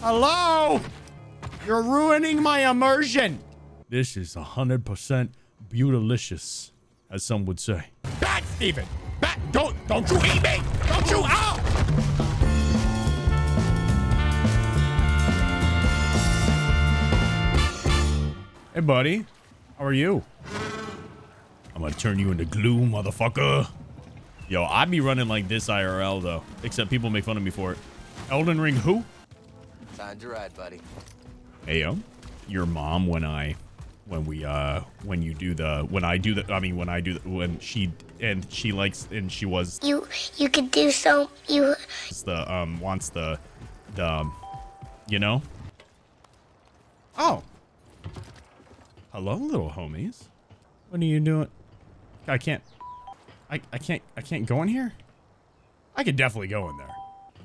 Hello? You're ruining my immersion. This is 100% beautilicious, as some would say. Bat, Steven! Bat! Don't you eat me! Don't you out! Hey, buddy. How are you? I'm gonna turn you into glue, motherfucker. Yo, I'd be running like this IRL, though. Except people make fun of me for it. Elden Ring who? Time to ride, buddy. Hey, yo. Your mom, when she you could do so, you wants the you know. Oh, hello, little homies. What are you doing? I can't go in here. I could definitely go in there.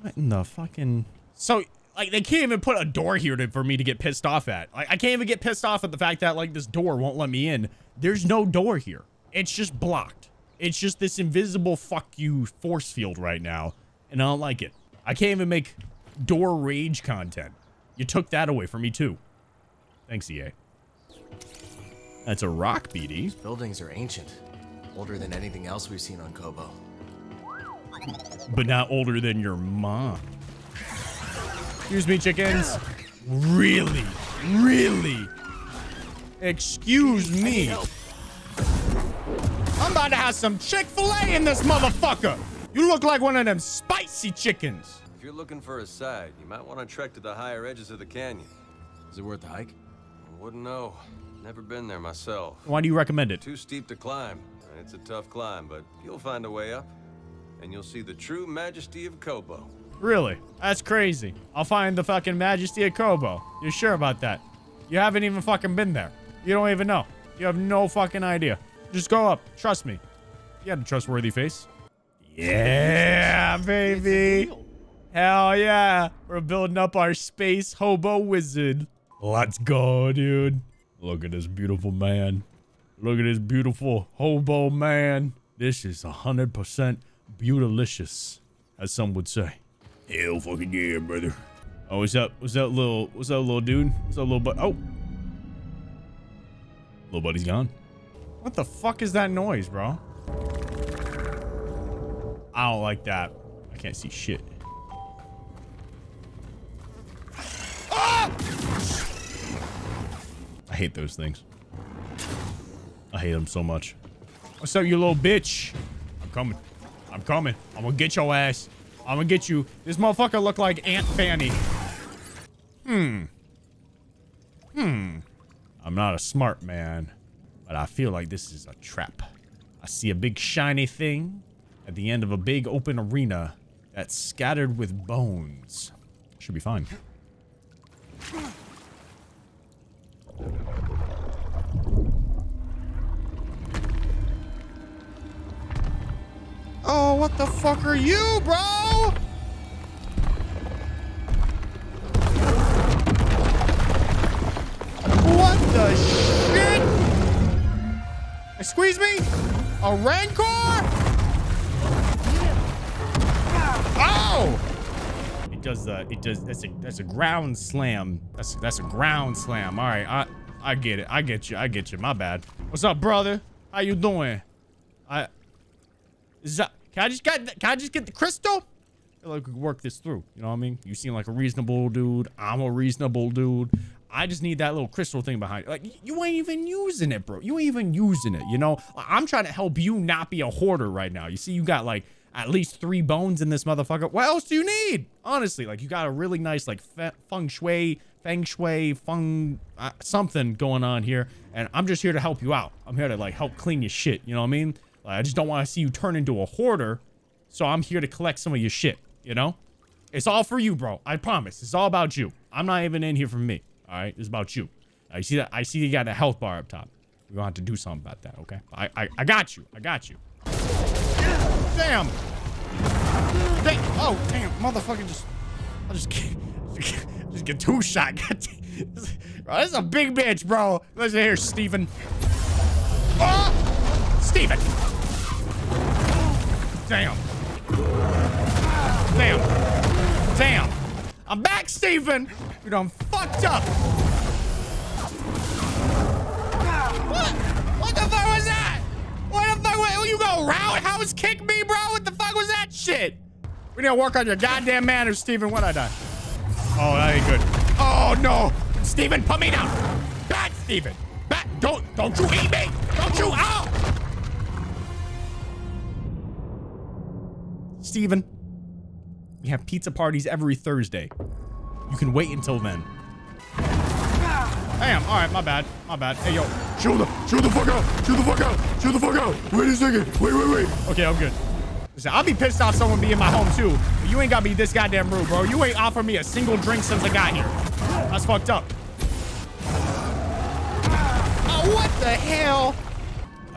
What in the fucking? So like, they can't even put a door here for me to get pissed off at. I can't even get pissed off at the fact that, like, this door won't let me in. There's no door here. It's just blocked. It's just this invisible fuck you force field right now, and I don't like it. I can't even make door rage content. You took that away from me, too. Thanks, EA. That's a rock, BD. These buildings are ancient. Older than anything else we've seen on Koboh. But not older than your mom. Excuse me, chickens. Really? Really? Excuse me. I'm about to have some Chick-fil-A in this motherfucker. You look like one of them spicy chickens. If you're looking for a side, you might want to trek to the higher edges of the canyon. Is it worth the hike? I wouldn't know. Never been there myself. Why do you recommend it? Too steep to climb. It's a tough climb, but you'll find a way up. And you'll see the true majesty of Koboh. Really? That's crazy. I'll find the fucking majesty of Koboh. You're sure about that? You haven't even fucking been there. You don't even know. You have no fucking idea. Just go up. Trust me. You had a trustworthy face. Yeah, baby. Hell yeah. We're building up our space hobo wizard. Let's go, dude. Look at this beautiful man. Look at this beautiful hobo man. This is 100% beautilicious, as some would say. Hell fucking yeah, brother. Oh, what's that little dude? What's that little buddy? Oh. Little buddy's gone. What the fuck is that noise, bro? I don't like that. I can't see shit. Ah! I hate those things. I hate them so much. What's up, you little bitch? I'm coming. I'm coming. I'm gonna get your ass. I'm gonna get you. This motherfucker look like Aunt Fanny. I'm not a smart man, but I feel like this is a trap. I see a big shiny thing at the end of a big open arena that's scattered with bones. Should be fine. Oh, what the fuck are you, bro? What the shit? Excuse me? A rancor? Oh! It does. That's a ground slam. That's a ground slam. All right, I get it. I get you. My bad. What's up, brother? How you doing? Can I just get the crystal? Like, we work this through. You know what I mean? You seem like a reasonable dude. I'm a reasonable dude. I just need that little crystal thing behind you. Like, you ain't even using it, bro. You ain't even using it, you know? I'm trying to help you not be a hoarder right now. You see, you got, like, at least 3 bones in this motherfucker. What else do you need? Honestly, like, you got a really nice, like, feng shui, something going on here. And I'm just here to help you out. I'm here to, like, help clean your shit. You know what I mean? I just don't want to see you turn into a hoarder, so I'm here to collect some of your shit, you know? It's all for you, bro. I promise. It's all about you. I'm not even in here for me, all right? It's about you. I see that. I see you got a health bar up top. We're gonna have to do something about that, okay? I got you. I got you. Damn. Damn. Oh, damn. Motherfucker, I just get 2 shot. Bro, this is a big bitch, bro. Listen here, Steven. Oh! Steven! Damn. Damn. Damn. I'm back, Steven. You done fucked up. What the fuck was that? What the fuck? What, you gonna roundhouse kick me, bro? What the fuck was that shit? We need to work on your goddamn manners, Steven. What'd I done? Oh, that ain't good. Oh no, Steven, put me down. Bad, Steven. Bad. Don't you eat me. Don't you? Oh. Steven, we have pizza parties every Thursday. You can wait until then. Damn, all right, my bad, my bad. Hey, yo, shoot the fuck out, shoot the fuck out, shoot the fuck out. Wait a second, wait. Okay, I'm good. Listen, I'll be pissed off someone be in my home too, but you ain't gotta be this goddamn rude, bro. You ain't offered me a single drink since I got here. That's fucked up. Oh, what the hell?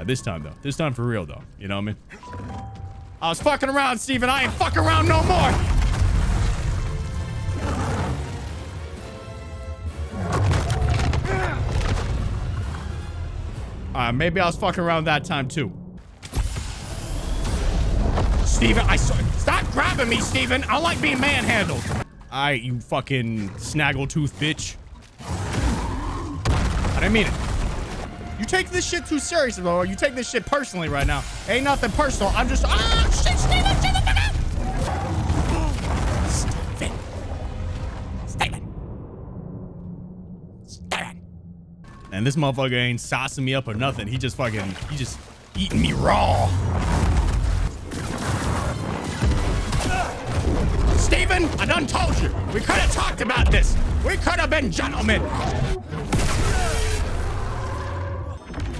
This time though, this time for real though, you know what I mean? I was fucking around, Steven. I ain't fucking around no more. Maybe I was fucking around that time too. Steven, I saw. Stop grabbing me, Steven. I like being manhandled. All right, you fucking snaggletooth bitch. I didn't mean it. You take this shit too seriously, bro. You take this shit personally right now. Ain't nothing personal. I'm just. Ah, shit, Steven! Steven! And this motherfucker ain't saucing me up or nothing. He just fucking. He just eating me raw. Steven, I done told you. We could have talked about this. We could have been gentlemen.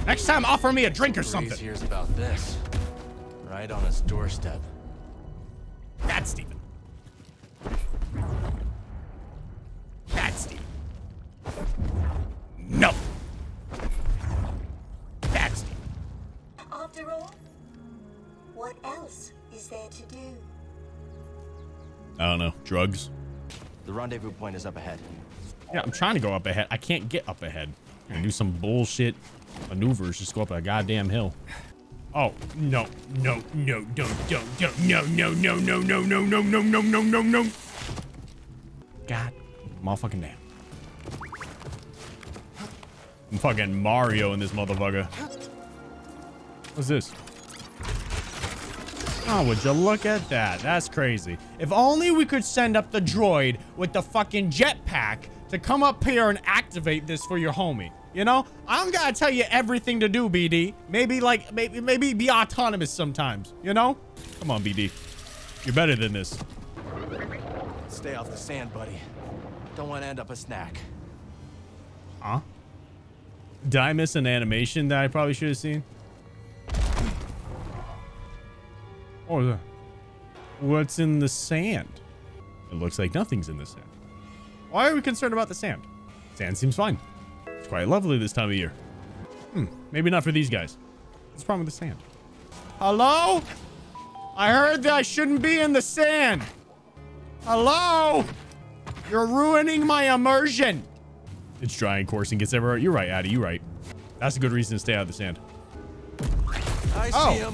Next time, offer me a drink or something. He hears about this, right on his doorstep. That's Steven. That's Steven. No. That's Steven. After all, what else is there to do? I don't know. Drugs. The rendezvous point is up ahead. Yeah, I'm trying to go up ahead. I can't get up ahead. I'm gonna do some bullshit maneuvers, just go up a goddamn hill. Oh no, no, don't, no. God, motherfucking damn. I'm fucking Mario in this motherfucker. What's this? Oh, would you look at that? That's crazy. If only we could send up the droid with the fucking jetpack to come up here and activate this for your homie. You know, I don't gotta tell you everything to do, BD. Maybe like, maybe be autonomous sometimes. You know? Come on, BD. You're better than this. Stay off the sand, buddy. Don't want to end up a snack. Huh? Did I miss an animation that I probably should have seen? What was that? What's in the sand? It looks like nothing's in the sand. Why are we concerned about the sand? Sand seems fine. It's quite lovely this time of year. Hmm, maybe not for these guys. What's wrong with the sand? Hello? I heard that I shouldn't be in the sand. Hello? You're ruining my immersion. It's dry and coarse and gets everywhere. You're right, Addy. You're right. That's a good reason to stay out of the sand. I see him.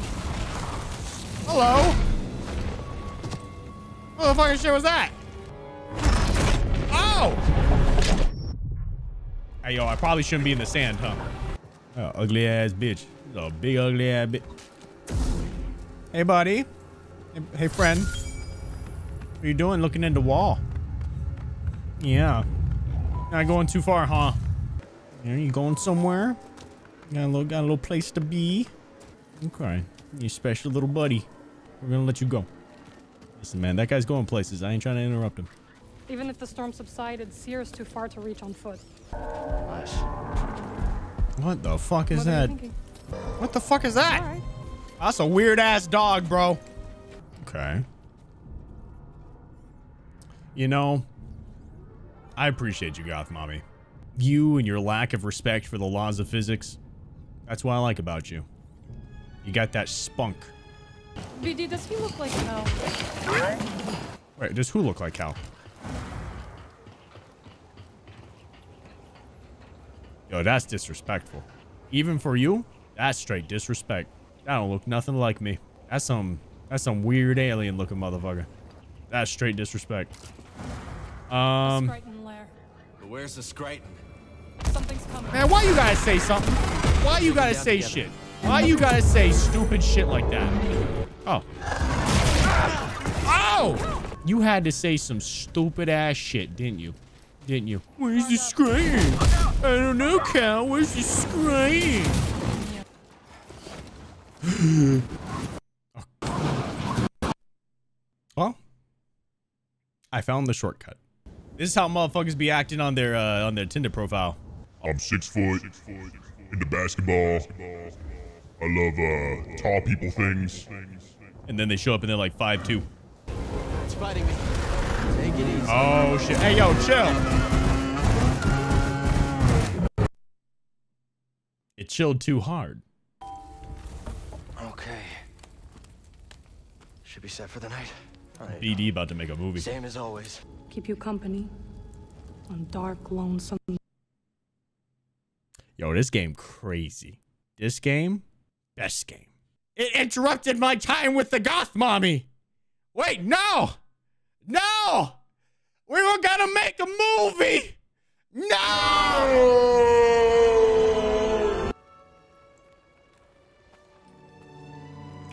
Hello? What the fucking shit was that? Oh! Hey, yo, I probably shouldn't be in the sand, huh? Oh, ugly ass bitch. A big ugly ass bitch. Hey, buddy. Hey, friend. What are you doing looking in the wall? Yeah. Not going too far, huh? Are you going somewhere? Got a little place to be. Okay. You special little buddy. We're going to let you go. Listen, man, that guy's going places. I ain't trying to interrupt him. Even if the storm subsided, Sears too far to reach on foot. What the fuck is that? What the fuck is that? Right. That's a weird ass dog, bro. Okay. You know, I appreciate you, Goth Mommy. You and your lack of respect for the laws of physics. That's what I like about you. You got that spunk. BD, does he look like Cal? Wait, does who look like Cal? Yo, that's disrespectful. Even for you, that's straight disrespect. That don't look nothing like me. That's some weird alien looking motherfucker. That's straight disrespect. Where's the Scryton? Something's coming. Man, why you gotta say something? Why you gotta say shit? Why you gotta say stupid shit like that? Oh. Oh! You had to say some stupid ass shit, didn't you? Didn't you? Where's the Scryton? I don't know, Cal. Where's the Scryton? Well, I found the shortcut. This is how motherfuckers be acting on their Tinder profile. I'm 6 foot, into basketball. I love tall people things. And then they show up and they're like 5'2". It's fighting me. Take it easy. Oh shit! Hey yo, chill. It chilled too hard. Okay. Should be set for the night. BD about to make a movie. Same as always. Keep you company on dark, lonesome. Yo, this game crazy. This game, best game. It interrupted my time with the goth mommy. Wait, no, no, we were gonna make a movie. No.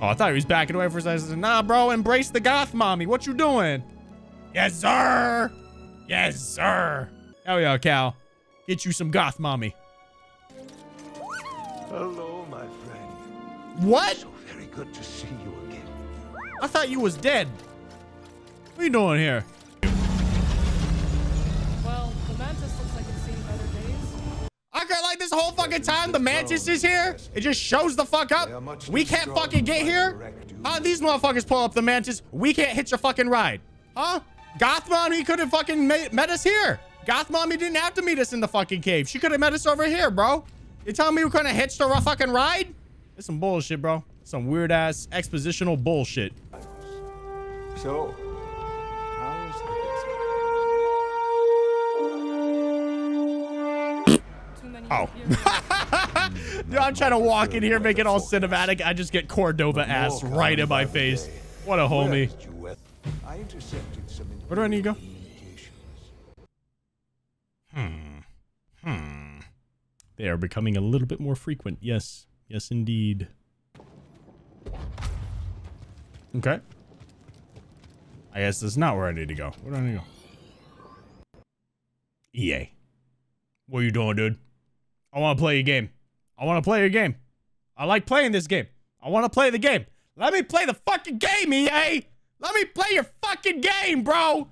Oh, I thought he was backing away for a second. I said, nah, bro, embrace the goth mommy. What you doing? Yes, sir. Yes, sir. Hell yeah, Cal. Get you some goth mommy. Hello, my friend. What? So very good to see you again. I thought you was dead. What are you doing here? Well, the mantis looks like it's seen better days. I got like this whole fucking time the mantis is here. It just shows the fuck up. We can't fucking get here. How these motherfuckers pull up the mantis? We can't hitch a fucking ride. Huh? Goth Mommy could have fucking met us here. Goth Mommy didn't have to meet us in the fucking cave. She could have met us over here, bro. You telling me we couldn't hitch the fucking ride? It's some bullshit, bro. Some weird ass expositional bullshit. So, oh. Dude, I'm trying to walk in here, make it all cinematic. I just get Cordova ass right in my face. What a homie. Where do I need to go? They are becoming a little bit more frequent. Yes. Yes, indeed. Okay. I guess that's not where I need to go. Where do I need to go? EA. What are you doing, dude? I want to play a game. I want to play a game. I like playing this game. I want to play the game. Let me play the fucking game, EA. Let me play your fucking game, bro.